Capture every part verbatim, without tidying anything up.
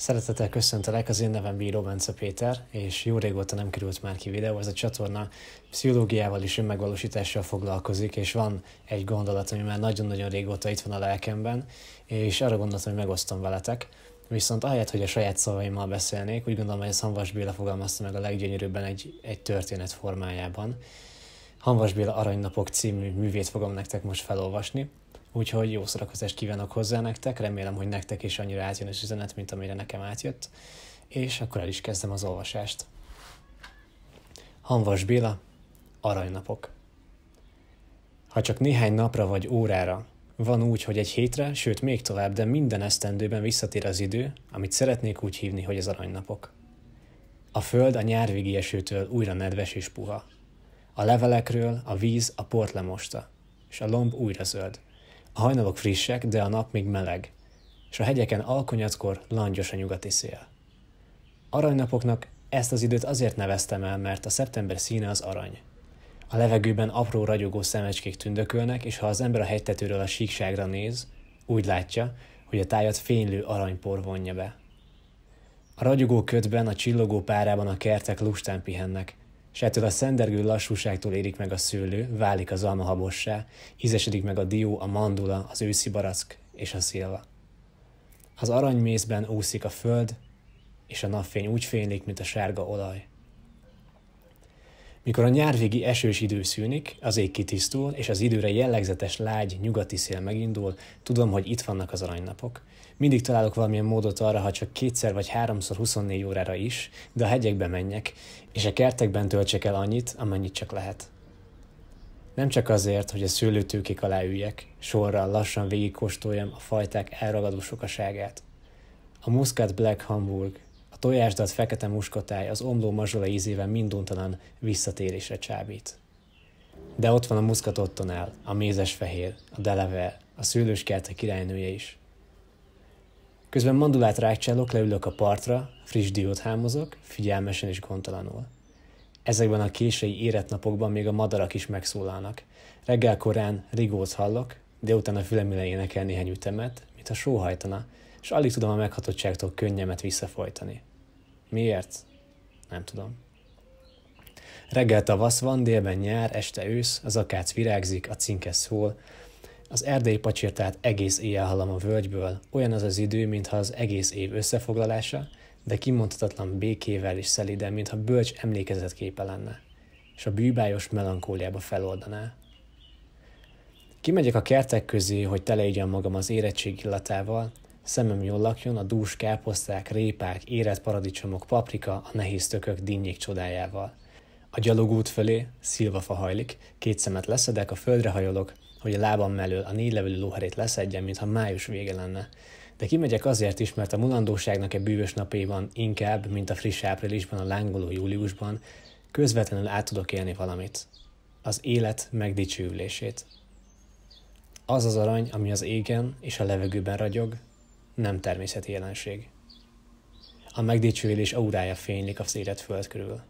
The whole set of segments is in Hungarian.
Szeretettel köszöntelek, az én nevem Bíró Bence Péter, és jó régóta nem került már ki videó. Ez a csatorna pszichológiával és önmegvalósítással foglalkozik, és van egy gondolat, ami már nagyon-nagyon régóta itt van a lelkemben, és arra gondoltam, hogy megosztom veletek. Viszont ahelyett, hogy a saját szavaimmal beszélnék, úgy gondolom, hogy ezt Hamvas Béla fogalmazta meg a leggyönyörűbben egy, egy történet formájában. Hamvas Béla Aranynapok című művét fogom nektek most felolvasni. Úgyhogy jó szórakozást kívánok hozzá nektek, remélem, hogy nektek is annyira átjön az üzenet, mint amire nekem átjött, és akkor el is kezdem az olvasást. Hamvas Béla, Aranynapok. Ha csak néhány napra vagy órára, van úgy, hogy egy hétre, sőt még tovább, de minden esztendőben visszatér az idő, amit szeretnék úgy hívni, hogy az aranynapok. A föld a nyárvégi esőtől újra nedves és puha. A levelekről a víz a port lemosta, és a lomb újra zöld. A hajnalok frissek, de a nap még meleg, és a hegyeken alkonyatkor langyos a nyugati szél. Aranynapoknak ezt az időt azért neveztem el, mert a szeptember színe az arany. A levegőben apró ragyogó szemecskék tündökölnek, és ha az ember a hegytetőről a síkságra néz, úgy látja, hogy a tájat fénylő aranypor vonja be. A ragyogó ködben, a csillogó párában a kertek lustán pihennek, és ettől a szendergő lassúságtól érik meg a szőlő, válik az alma habossá, ízesedik meg a dió, a mandula, az őszi barack és a szilva. Az aranymészben úszik a föld, és a napfény úgy fénylik, mint a sárga olaj. Mikor a nyárvégi esős idő szűnik, az ég kitisztul, és az időre jellegzetes lágy, nyugati szél megindul, tudom, hogy itt vannak az aranynapok. Mindig találok valamilyen módot arra, ha csak kétszer vagy háromszor huszonnégy órára is, de a hegyekbe menjek, és a kertekben töltsek el annyit, amennyit csak lehet. Nem csak azért, hogy a szőlőtőkék alá üljek, sorra lassan végigkóstoljam a fajták elragadó sokaságát. A Muscat Black Hamburg, a tojásdat fekete muskotáj az omló mazsola ízével minduntalan visszatérésre csábít. De ott van a muszkat ottonál, a mézes fehér, a Delaware, a szőlőskertek királynője is. Közben mandulát rákcsálok, leülök a partra, friss diót hámozok, figyelmesen és gondtalanul. Ezekben a késői érett napokban még a madarak is megszólalnak. Reggel korán rigót hallok, délután a fülemüle énekel néhány ütemet, mintha sóhajtana, és alig tudom a meghatottságtól könnyemet visszafojtani. Miért? Nem tudom. Reggel tavasz van, délben nyár, este ősz, az akác virágzik, a cinkes szól, az erdei pacsirtát egész éjjel hallom a völgyből, olyan az az idő, mintha az egész év összefoglalása, de kimondhatatlan békével és szeliden, mintha bölcs emlékezetképe lenne, és a bűbájos melankóliába feloldaná. Kimegyek a kertek közé, hogy teleígyam magam az érettség illatával, szemem jól lakjon a dús káposzták, répák, érett paradicsomok, paprika, a nehéz tökök dinnyék csodájával. A gyalogút fölé szilvafa hajlik, két szemet leszedek, a földre hajolok, hogy a lábam mellől a négylevelű lóherét leszedjem, mintha május vége lenne. De kimegyek azért is, mert a mulandóságnak e bűvös napéban inkább, mint a friss áprilisban, a lángoló júliusban, közvetlenül át tudok élni valamit. Az élet megdicsőülését. Az az arany, ami az égen és a levegőben ragyog, nem természeti jelenség. A megdicsőülés aurája fénylik az érett föld körül.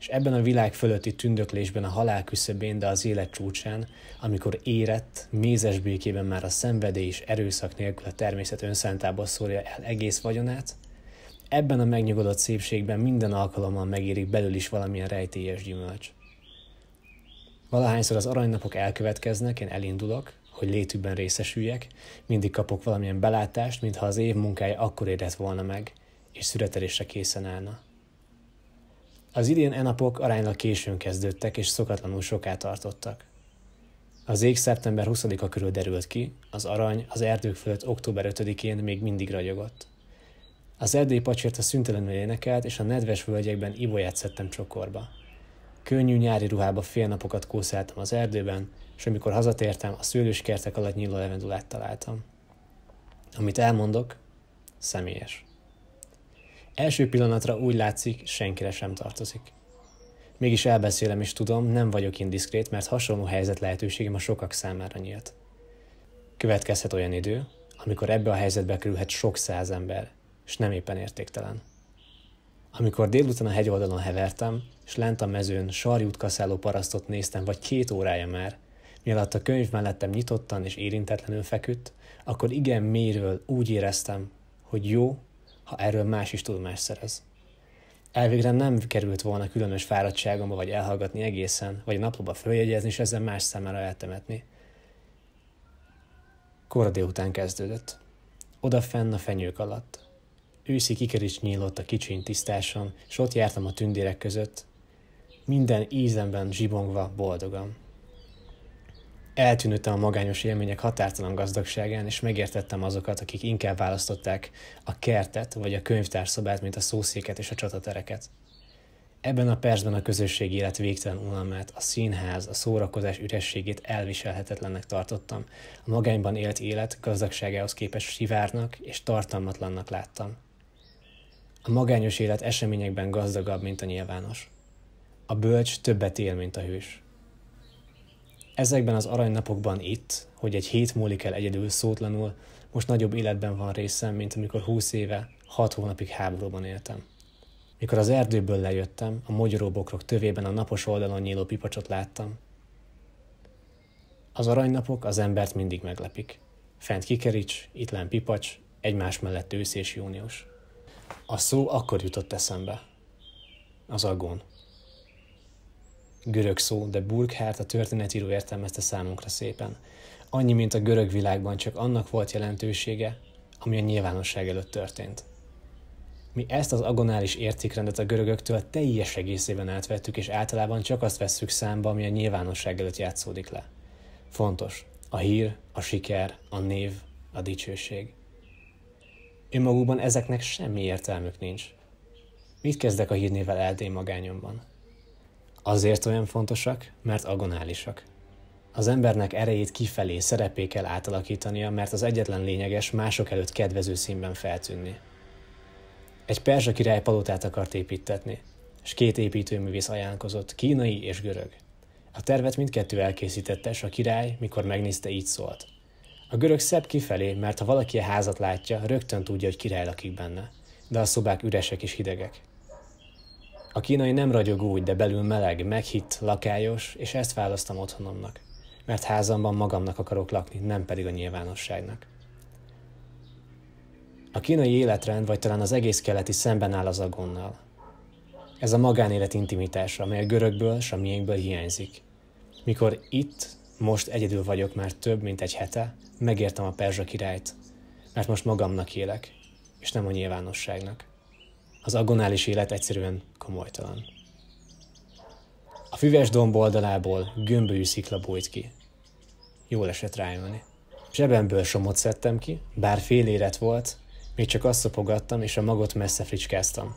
És ebben a világ fölötti tündöklésben, a halál küszöbén, de az élet csúcsán, amikor érett, mézes békében már a szenvedély és erőszak nélkül a természet önszántából szórja el egész vagyonát, ebben a megnyugodott szépségben minden alkalommal megérik belül is valamilyen rejtélyes gyümölcs. Valahányszor az aranynapok elkövetkeznek, én elindulok, hogy létükben részesüljek, mindig kapok valamilyen belátást, mintha az év munkája akkor érett volna meg, és szüretelésre készen állna. Az idén e napok aránylag későn kezdődtek, és szokatlanul soká tartottak. Az ég szeptember huszadika körül derült ki, az arany az erdők fölött október ötödikén még mindig ragyogott. Az erdélyi pacsirta szüntelenül énekelt, és a nedves völgyekben ibolyát szedtem csokorba. Könnyű nyári ruhába fél napokat kószáltam az erdőben, és amikor hazatértem, a szőlőskertek alatt nyíló levendulát találtam. Amit elmondok, személyes. Első pillanatra úgy látszik, senkire sem tartozik. Mégis elbeszélem és tudom, nem vagyok indiszkrét, mert hasonló helyzet lehetőségem a sokak számára nyílt. Következhet olyan idő, amikor ebbe a helyzetbe kerülhet sok száz ember, és nem éppen értéktelen. Amikor délután a hegyoldalon hevertem, és lent a mezőn sarjút kaszáló parasztot néztem, vagy két órája már, mielőtt a könyv mellettem nyitottan és érintetlenül feküdt, akkor igen mélyről úgy éreztem, hogy jó, ha erről más is tudomást szerez. Elvégre nem került volna különös fáradtságomba, vagy elhallgatni egészen, vagy a naplóba följegyezni, és ezzel más számára eltemetni. Kora délután kezdődött. Odafenn a fenyők alatt. Őszi kikerics nyílott a kicsiny tisztáson, és ott jártam a tündérek között, minden ízemben zsibongva boldogan. Eltűnődtem a magányos élmények határtalan gazdagságán, és megértettem azokat, akik inkább választották a kertet vagy a könyvtárszobát, mint a szószéket és a csatatereket. Ebben a percben a közösségi élet végtelen unalmát, a színház, a szórakozás ürességét elviselhetetlennek tartottam. A magányban élt élet gazdagságához képest sivárnak és tartalmatlannak láttam. A magányos élet eseményekben gazdagabb, mint a nyilvános. A bölcs többet él, mint a hős. Ezekben az aranynapokban itt, hogy egy hét múlik el egyedül szótlanul, most nagyobb életben van részem, mint amikor húsz éve, hat hónapig háborúban éltem. Mikor az erdőből lejöttem, a mogyoróbokrok tövében a napos oldalon nyíló pipacsot láttam. Az aranynapok az embert mindig meglepik. Fent kikerics, itt len pipacs, egymás mellett ősz és június. A szó akkor jutott eszembe. Az agón. Görög szó, de Burkhardt a történetíró értelmezte számunkra szépen. Annyi, mint a görög világban, csak annak volt jelentősége, ami a nyilvánosság előtt történt. Mi ezt az agonális értékrendet a görögöktől teljes egészében átvettük, és általában csak azt vesszük számba, ami a nyilvánosság előtt játszódik le. Fontos. A hír, a siker, a név, a dicsőség. Önmagukban ezeknek semmi értelmük nincs. Mit kezdek a hírnével eldél magányomban? Azért olyan fontosak, mert agonálisak. Az embernek erejét kifelé, szerepé kell átalakítania, mert az egyetlen lényeges mások előtt kedvező színben feltűnni. Egy perzsa király palotát akart építtetni, és két építőművész ajánlkozott, kínai és görög. A tervet mindkettő elkészítette, és a király, mikor megnézte, így szólt. A görög szebb kifelé, mert ha valaki a házat látja, rögtön tudja, hogy király lakik benne, de a szobák üresek és hidegek. A kínai nem ragyog úgy, de belül meleg, meghitt, lakályos, és ezt választom otthonomnak, mert házamban magamnak akarok lakni, nem pedig a nyilvánosságnak. A kínai életrend, vagy talán az egész keleti szemben áll az agonnal. Ez a magánélet intimitása, amely a görögből s a miénkből hiányzik. Mikor itt, most egyedül vagyok már több, mint egy hete, megértem a perzsa királyt, mert most magamnak élek, és nem a nyilvánosságnak. Az agonális élet egyszerűen komolytalan. A füves domb oldalából gömbölyű szikla bújt ki. Jól esett rájönni. Zsebemből somot szedtem ki, bár fél élet volt, még csak azt szopogattam, és a magot messze fricskáztam.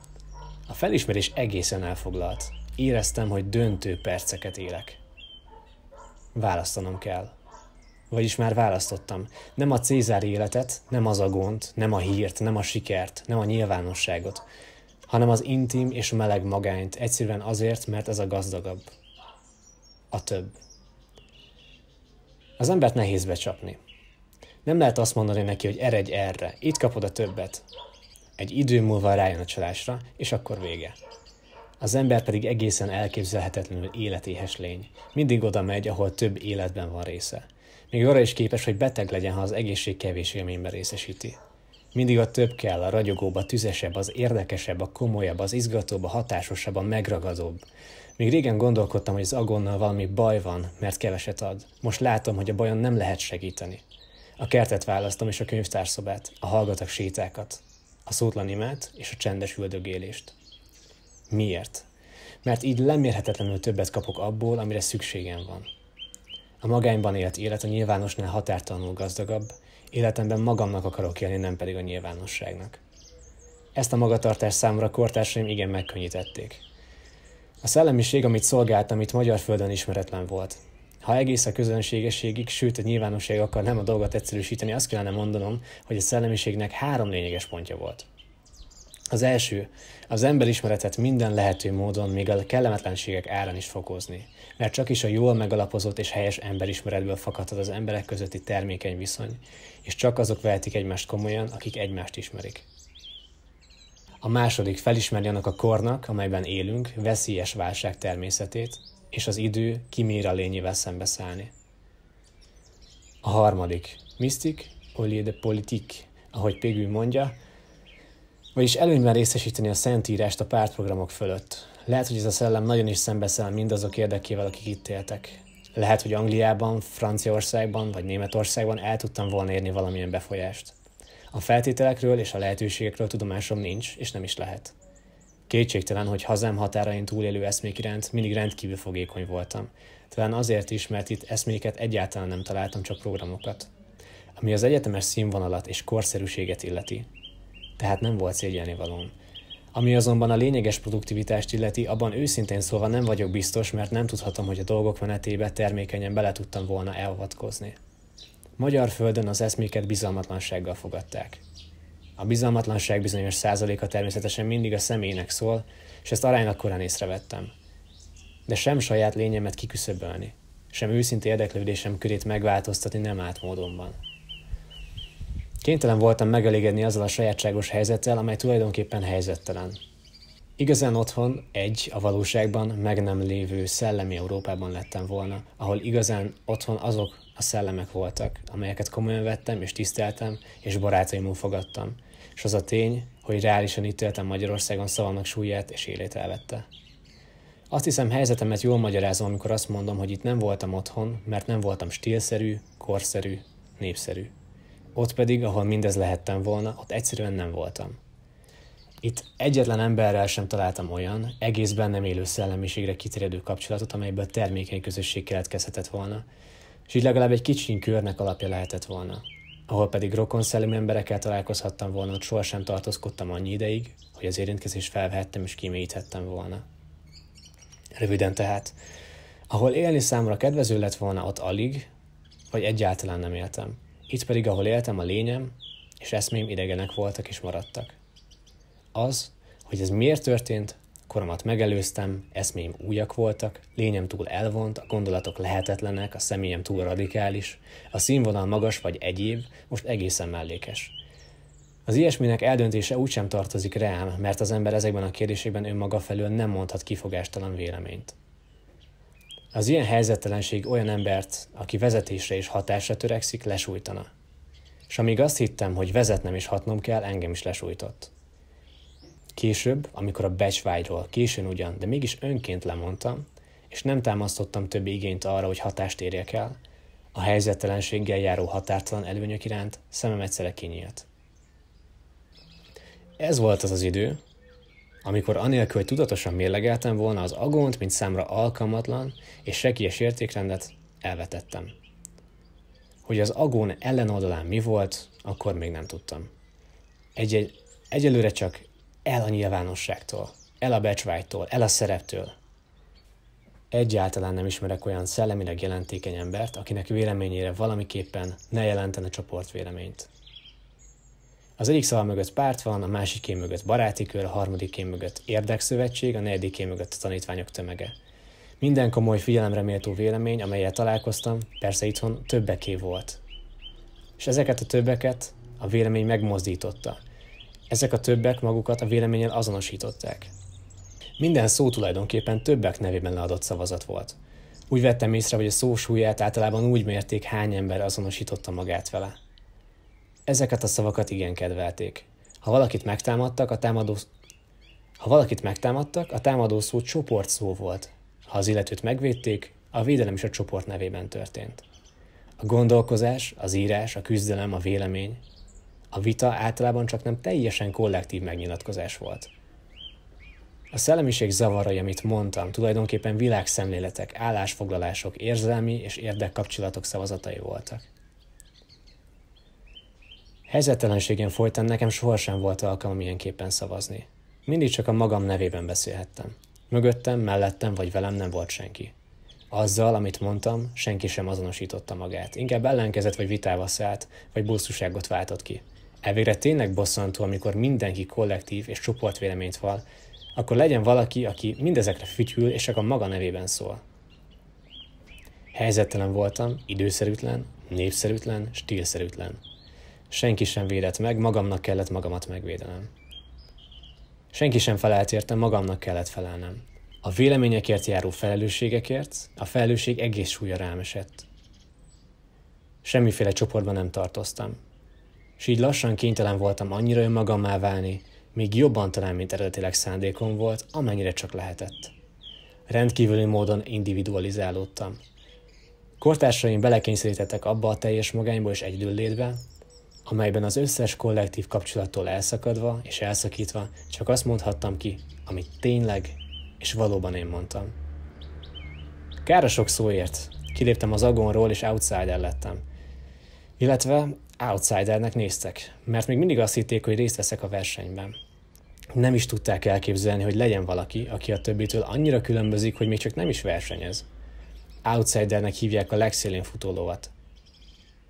A felismerés egészen elfoglalt. Éreztem, hogy döntő perceket élek. Választanom kell. Vagyis már választottam. Nem a cézári életet, nem az agont, nem a hírt, nem a sikert, nem a nyilvánosságot, hanem az intim és meleg magányt, egyszerűen azért, mert ez a gazdagabb. A több. Az embert nehéz becsapni. Nem lehet azt mondani neki, hogy eredj erre, itt kapod a többet. Egy idő múlva rájön a csalásra, és akkor vége. Az ember pedig egészen elképzelhetetlenül életéhes lény. Mindig oda megy, ahol több életben van része. Még arra is képes, hogy beteg legyen, ha az egészség kevés élményben részesíti. Mindig a több kell, a ragyogóbb, a tüzesebb, az érdekesebb, a komolyabb, az izgatóbb, a hatásosabb, a megragadóbb. Még régen gondolkodtam, hogy az agonnal valami baj van, mert keveset ad. Most látom, hogy a bajon nem lehet segíteni. A kertet választom, és a könyvtárszobát, a hallgatag sétákat, a szótlan imát és a csendes üldögélést. Miért? Mert így lemérhetetlenül többet kapok abból, amire szükségem van. A magányban élt élet a nyilvánosnál határtalanul gazdagabb, életemben magamnak akarok élni, nem pedig a nyilvánosságnak. Ezt a magatartást számomra kortársaim igen megkönnyítették. A szellemiség, amit szolgáltam, itt magyar földön ismeretlen volt. Ha egész a közönségességig, sőt a nyilvánosság akar nem a dolgot egyszerűsíteni, azt kellene mondanom, hogy a szellemiségnek három lényeges pontja volt. Az első, az emberismeretet minden lehető módon, még a kellemetlenségek árán is fokozni, mert csak is a jól megalapozott és helyes emberismeretből fakadhat az emberek közötti termékeny viszony, és csak azok vehetik egymást komolyan, akik egymást ismerik. A második, felismerni annak a kornak, amelyben élünk, veszélyes válság természetét, és az idő kimér a lényével szembeszállni. A harmadik, mystique au lieu de politique, ahogy Pégül mondja, vagyis előnyben részesíteni a Szentírást a pártprogramok fölött. Lehet, hogy ez a szellem nagyon is szembeszáll mindazok érdekével, akik itt éltek. Lehet, hogy Angliában, Franciaországban vagy Németországban el tudtam volna érni valamilyen befolyást. A feltételekről és a lehetőségekről tudomásom nincs, és nem is lehet. Kétségtelen, hogy hazám határain túlélő eszmék iránt mindig rendkívül fogékony voltam. Talán azért is, mert itt eszméket egyáltalán nem találtam, csak programokat. Ami az egyetemes színvonalat és korszerűséget illeti. Tehát nem volt szégyelnivalóm. Ami azonban a lényeges produktivitást illeti, abban őszintén szólva nem vagyok biztos, mert nem tudhatom, hogy a dolgok menetébe termékenyen bele tudtam volna elvatkozni. Magyar földön az eszméket bizalmatlansággal fogadták. A bizalmatlanság bizonyos százaléka természetesen mindig a személynek szól, és ezt aránylag korán észrevettem. De sem saját lényemet kiküszöbölni, sem őszinte érdeklődésem körét megváltoztatni nem állt módonban. Kénytelen voltam megelégedni azzal a sajátságos helyzettel, amely tulajdonképpen helyzettelen. Igazán otthon, egy, a valóságban, meg nem lévő szellemi Európában lettem volna, ahol igazán otthon azok a szellemek voltak, amelyeket komolyan vettem és tiszteltem, és barátaimul fogadtam, és az a tény, hogy reálisan ítéltem Magyarországon szavamnak súlyát és élét elvette. Azt hiszem, helyzetemet jól magyarázom, amikor azt mondom, hogy itt nem voltam otthon, mert nem voltam stílszerű, korszerű, népszerű. Ott pedig, ahol mindez lehettem volna, ott egyszerűen nem voltam. Itt egyetlen emberrel sem találtam olyan, egész bennem élő szellemiségre kiterjedő kapcsolatot, amelyből termékeny közösség keletkezhetett volna, és így legalább egy kicsi körnek alapja lehetett volna. Ahol pedig rokon szellemi emberekkel találkozhattam volna, ott sohasem tartózkodtam annyi ideig, hogy az érintkezést felvehettem és kimélyíthettem volna. Röviden tehát, ahol élni számra kedvező lett volna, ott alig, vagy egyáltalán nem éltem. Itt pedig, ahol éltem, a lényem és eszmém idegenek voltak és maradtak. Az, hogy ez miért történt, koromat megelőztem, eszméim újak voltak, lényem túl elvont, a gondolatok lehetetlenek, a személyem túl radikális, a színvonal magas vagy egyéb, most egészen mellékes. Az ilyesminek eldöntése úgysem tartozik rám, mert az ember ezekben a kérdésekben önmaga felől nem mondhat kifogástalan véleményt. Az ilyen helyzettelenség olyan embert, aki vezetésre és hatásra törekszik, lesújtana. És amíg azt hittem, hogy vezetnem és hatnom kell, engem is lesújtott. Később, amikor a becsvágyról, későn ugyan, de mégis önként lemondtam, és nem támasztottam többi igényt arra, hogy hatást érjek el, a helyzettelenséggel járó határtalan előnyök iránt szemem egyszerre kinyílt. Ez volt az az idő, amikor anélkül, hogy tudatosan mérlegeltem volna az agónt, mint számra alkalmatlan és sekélyes értékrendet, elvetettem. Hogy az agón ellenoldalán mi volt, akkor még nem tudtam. Egy-egy, egyelőre csak el a nyilvánosságtól, el a becsvágytól, el a szereptől. Egyáltalán nem ismerek olyan szellemileg jelentékeny embert, akinek véleményére valamiképpen ne jelenten a csoport véleményt. Az egyik szava mögött párt van, a másiké mögött baráti kör, a harmadiké mögött érdekszövetség, a negyediké mögött a tanítványok tömege. Minden komoly figyelemre méltó vélemény, amelyet találkoztam, persze itthon többeké volt. És ezeket a többeket a vélemény megmozdította. Ezek a többek magukat a véleménnyel azonosították. Minden szó tulajdonképpen többek nevében leadott szavazat volt. Úgy vettem észre, hogy a szó súlyát általában úgy mérték, hány ember azonosította magát vele. Ezeket a szavakat igen kedvelték. Ha valakit megtámadtak, a támadó, ha valakit megtámadtak, a támadó szó csoport szó volt. Ha az illetőt megvédték, a védelem is a csoport nevében történt. A gondolkozás, az írás, a küzdelem, a vélemény, a vita általában csak nem teljesen kollektív megnyilatkozás volt. A szellemiség zavarai, amit mondtam, tulajdonképpen világszemléletek, állásfoglalások, érzelmi és érdekkapcsolatok szavazatai voltak. Helyzettelenségen folytán nekem sohasem volt alkalmam ilyenképpen szavazni. Mindig csak a magam nevében beszélhettem. Mögöttem, mellettem vagy velem nem volt senki. Azzal, amit mondtam, senki sem azonosította magát. Inkább ellenkezett vagy vitába szállt, vagy bosszúságot váltott ki. Elvégre tényleg bosszantó, amikor mindenki kollektív és csoportvéleményt val, akkor legyen valaki, aki mindezekre fütyül és csak a maga nevében szól. Helyzettelen voltam, időszerűtlen, népszerűtlen, stílszerűtlen. Senki sem védett meg, magamnak kellett magamat megvédenem. Senki sem felelt érte, magamnak kellett felelnem. A véleményekért járó felelősségekért a felelősség egész súlya rám esett. Semmiféle csoportban nem tartoztam. És így lassan kénytelen voltam annyira önmagammá válni, még jobban talán, mint eredetileg szándékom volt, amennyire csak lehetett. Rendkívüli módon individualizálódtam. Kortársaim belekényszerítettek abba a teljes magányba és egyedüllétbe, amelyben az összes kollektív kapcsolattól elszakadva és elszakítva csak azt mondhattam ki, amit tényleg és valóban én mondtam. Kár a sok szóért, kiléptem az agonról és outsider lettem. Illetve outsidernek néztek, mert még mindig azt hitték, hogy részt veszek a versenyben. Nem is tudták elképzelni, hogy legyen valaki, aki a többitől annyira különbözik, hogy még csak nem is versenyez. Outsidernek hívják a legszélén futólovat.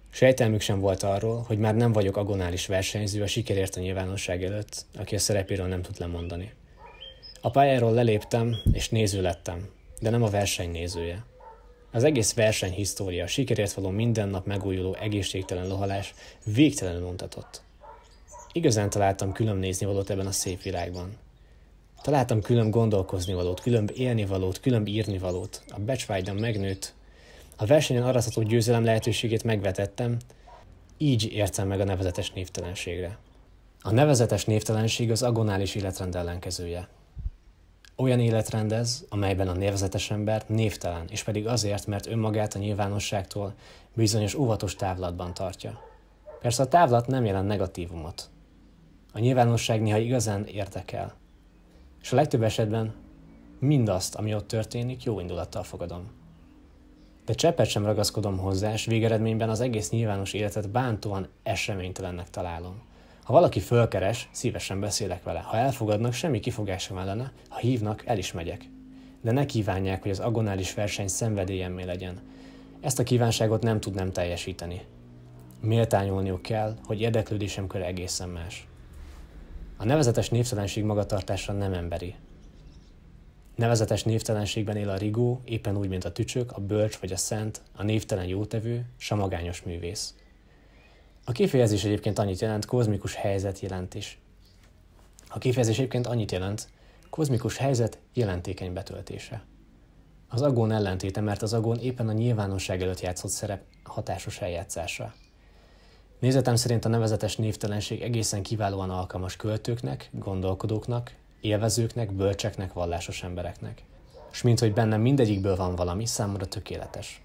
Sejtelmük sem volt arról, hogy már nem vagyok agonális versenyző a sikerért a nyilvánosság előtt, aki a szerepéről nem tud lemondani. A pályáról leléptem, és néző lettem, de nem a verseny nézője. Az egész versenyhisztória, a sikerért való minden nap megújuló egészségtelen lohalás végtelenül untatott. Igazán találtam külön néznivalót ebben a szép világban. Találtam külön gondolkoznivalót, külön élnivalót, külön írnivalót, a becsvágyam megnőtt, a versenyen aratható győzelem lehetőségét megvetettem, így értem meg a nevezetes névtelenségre. A nevezetes névtelenség az agonális életrend ellenkezője. Olyan életrend ez, amelyben a nevezetes ember névtelen, és pedig azért, mert önmagát a nyilvánosságtól bizonyos óvatos távlatban tartja. Persze a távlat nem jelent negatívumot. A nyilvánosság néha igazán érdekel. És a legtöbb esetben mindazt, ami ott történik, jó indulattal fogadom. De cseppet sem ragaszkodom hozzá, és végeredményben az egész nyilvános életet bántóan eseménytelennek találom. Ha valaki fölkeres, szívesen beszélek vele. Ha elfogadnak, semmi kifogásom ellene, ha hívnak, el is megyek. De ne kívánják, hogy az agonális verseny szenvedélyemmé legyen. Ezt a kívánságot nem tudnám teljesíteni. Méltányolniuk kell, hogy érdeklődésem köre egészen más. A nevezetes névtelenség magatartása nem emberi. Nevezetes névtelenségben él a rigó, éppen úgy, mint a tücsök, a bölcs vagy a szent, a névtelen jótevő, s a magányos művész. A kifejezés egyébként annyit jelent, kozmikus helyzet jelent is. A kifejezés egyébként annyit jelent, kozmikus helyzet jelentékeny betöltése. Az agón ellentéte, mert az agón éppen a nyilvánosság előtt játszott szerep hatásos eljátszása. Nézetem szerint a nevezetes névtelenség egészen kiválóan alkalmas költőknek, gondolkodóknak, élvezőknek, bölcseknek, vallásos embereknek. S minthogy bennem mindegyikből van valami, számomra tökéletes.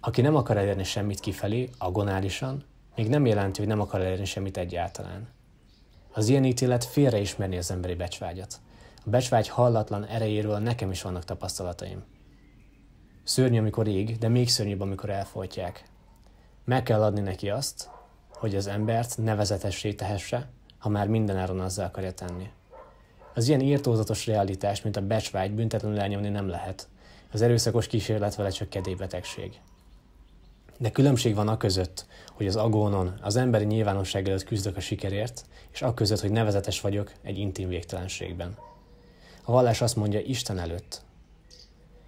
Aki nem akar elérni semmit kifelé, agonálisan, még nem jelenti, hogy nem akar elérni semmit egyáltalán. Az ilyen ítélet félreismerni az emberi becsvágyat. A becsvágy hallatlan erejéről nekem is vannak tapasztalataim. Szörnyű, amikor ég, de még szörnyűbb, amikor elfojtják. Meg kell adni neki azt, hogy az embert nevezetessé tehesse, ha már mindenáron azzal akarja tenni. Az ilyen írtózatos realitás, mint a becsvágy, büntetlenül elnyomni nem lehet. Az erőszakos kísérlet vele csak kedélybetegség. De különbség van a között, hogy az agónon, az emberi nyilvánosság előtt küzdök a sikerért, és a között, hogy nevezetes vagyok egy intim végtelenségben. A vallás azt mondja Isten előtt,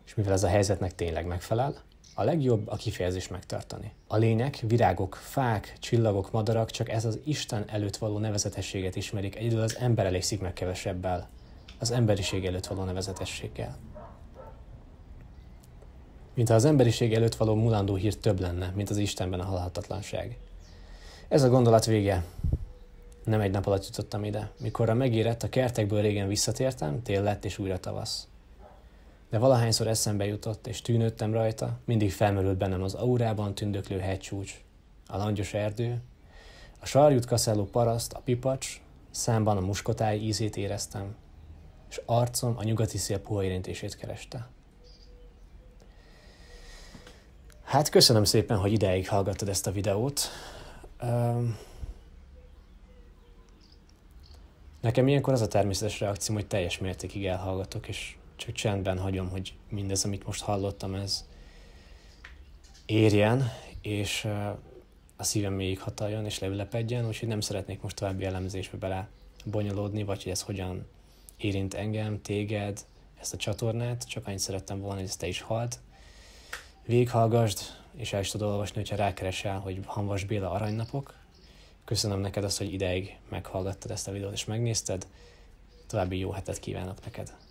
és mivel ez a helyzetnek tényleg megfelel, a legjobb a kifejezés megtartani. A lények, virágok, fák, csillagok, madarak csak ez az Isten előtt való nevezetességet ismerik, egyedül az ember elégszik meg kevesebbel, az emberiség előtt való nevezetességgel. Mintha az emberiség előtt való mulandó hír több lenne, mint az Istenben a halhatatlanság. Ez a gondolat vége. Nem egy nap alatt jutottam ide. Mikorra megérett, a kertekből régen visszatértem, tél lett és újra tavasz. De valahányszor eszembe jutott, és tűnődtem rajta, mindig felmerült bennem az aurában tündöklő hegycsúcs, a langyos erdő, a sarjút kaszáló paraszt, a pipacs, számban a muskotáj ízét éreztem, és arcom a nyugati szél puha érintését kereste. Hát köszönöm szépen, hogy ideig hallgattad ezt a videót. Nekem ilyenkor az a természetes reakcióm, hogy teljes mértékig elhallgatok, és csak csendben hagyom, hogy mindez, amit most hallottam, ez érjen, és a szívem mélyig hataljon, és leülepedjen, úgyhogy nem szeretnék most további elemzésbe bele bonyolódni, vagy hogy ez hogyan érint engem, téged, ezt a csatornát, csak annyit szerettem volna, hogy ezt te is halld. Végighallgasd, és el is tudod olvasni, hogyha rákeresel, hogy Hamvas Béla Aranynapok. Köszönöm neked azt, hogy ideig meghallgattad ezt a videót és megnézted. További jó hetet kívánok neked!